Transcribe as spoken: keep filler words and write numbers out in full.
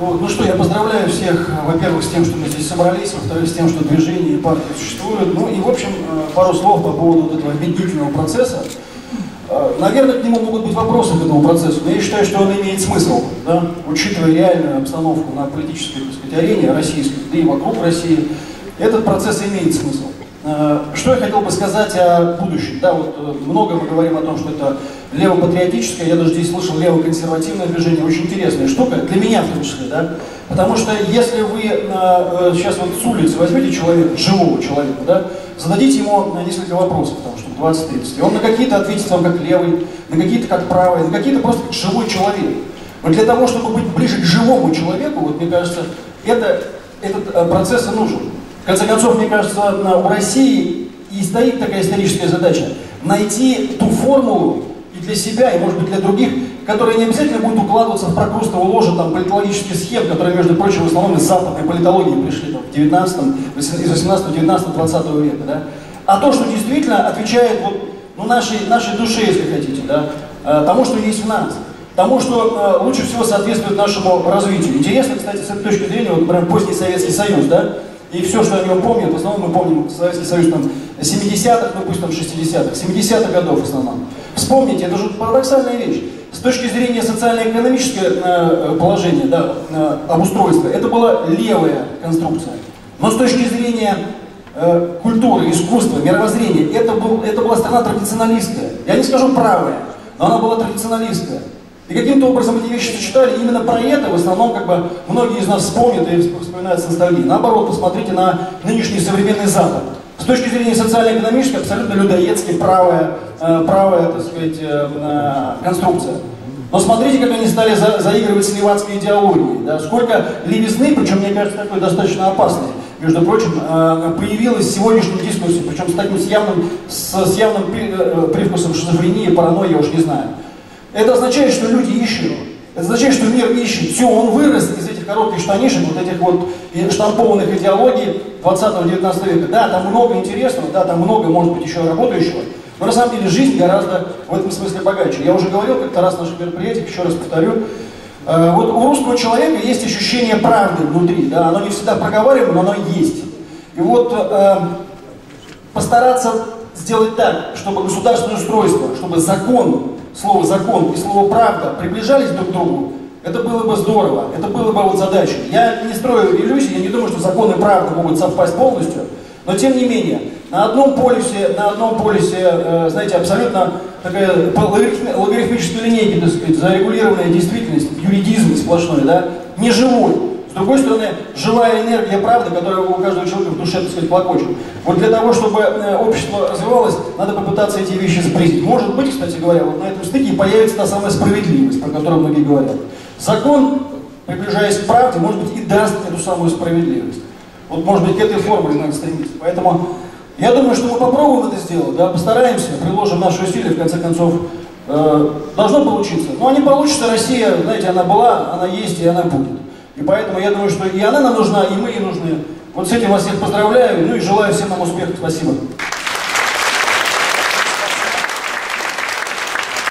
Вот. Ну что, я поздравляю всех, во-первых, с тем, что мы здесь собрались, во-вторых, с тем, что движение и партия существуют. Ну и, в общем, пару слов по поводу вот этого объединительного процесса. Наверное, к нему могут быть вопросы к этому процессу, но я считаю, что он имеет смысл, да? Учитывая реальную обстановку на политической, так сказать, арене российской, да и вокруг России, этот процесс имеет смысл. Что я хотел бы сказать о будущем? Да, вот много мы говорим о том, что это левопатриотическое, я даже здесь слышал левоконсервативное движение, очень интересная штука, для меня в том числе, да? Потому что если вы сейчас вот с улицы возьмете человека, живого человека, да, зададите ему несколько вопросов, там, двадцать-тридцать, и он на какие-то ответит вам как левый, на какие-то как правый, на какие-то просто как живой человек. Вот для того, чтобы быть ближе к живому человеку, вот мне кажется, это, этот процесс и нужен. В конце концов, мне кажется, у России и стоит такая историческая задача – найти ту формулу и для себя, и, может быть, для других, которые не обязательно будут укладываться в прокрустовую ложу там, политологических схем, которые, между прочим, в основном из западной политологии пришли там, в девятнадцатом, из восемнадцатого, девятнадцатого, двадцатого века. Да? А то, что действительно отвечает вот, ну, нашей, нашей душе, если хотите, да? Тому, что есть в нас. Тому, что э, лучше всего соответствует нашему развитию. Интересно, кстати, с этой точки зрения, вот прям поздний Советский Союз, да? И все, что о нем помнят, в основном мы помним Советский Союз там семидесятых, ну пусть там шестидесятых, семидесятых годов в основном. Вспомните, это же парадоксальная вещь. С точки зрения социально-экономического положения, да, обустройства, это была левая конструкция. Но с точки зрения э, культуры, искусства, мировоззрения, это, был, это была страна традиционалистская. Я не скажу правая, но она была традиционалистская. И каким-то образом эти вещи сочетали, именно про это в основном как бы многие из нас вспомнят и вспоминают с ностальгией. Наоборот, посмотрите на нынешний современный Запад. С точки зрения социально-экономической, абсолютно людоедски правая, правая, так сказать, конструкция. Но смотрите, как они стали за, заигрывать с левацкой идеологией. Да? Сколько левизны, причем, мне кажется, такой достаточно опасный, между прочим, появилось в сегодняшней дискуссии, причем с таким с явным, с, с явным привкусом шизофрении, паранойи, я уж не знаю. Это означает, что люди ищут, это означает, что мир ищет. Все, он вырос из этих коротких штанишек, вот этих вот штампованных идеологий двадцатого-девятнадцатого века. Да, там много интересного, да, там много, может быть, еще работающего, но на самом деле жизнь гораздо в этом смысле богаче. Я уже говорил как-то раз в наших мероприятиях, еще раз повторю, э, вот у русского человека есть ощущение правды внутри, да, оно не всегда проговариваемо, но оно есть. И вот э, постараться сделать так, чтобы государственное устройство, чтобы закон, слово «закон» и слово «правда» приближались друг к другу, это было бы здорово, это было бы вот задача. Я не строю иллюзий, я не думаю, что закон и правда могут совпасть полностью, но тем не менее, на одном полюсе, на одном полюсе, знаете, абсолютно такая по логарифмической линейке, так сказать, зарегулированная действительность, юридизм сплошной, да, не живой. С другой стороны, живая энергия правды, которая у каждого человека в душе, так сказать, плакочет. Вот для того, чтобы общество развивалось, надо попытаться эти вещи сблизить. Может быть, кстати говоря, вот на этом стыке появится та самая справедливость, про которую многие говорят. Закон, приближаясь к правде, может быть, и даст эту самую справедливость. Вот, может быть, к этой формуле надо стремиться. Поэтому я думаю, что мы попробуем это сделать, да, постараемся, приложим наши усилия, в конце концов, э, должно получиться. Но не получится, Россия, знаете, она была, она есть и она будет. И поэтому я думаю, что и она нам нужна, и мы ей нужны. Вот с этим вас всех поздравляю, ну и желаю всем нам успехов. Спасибо.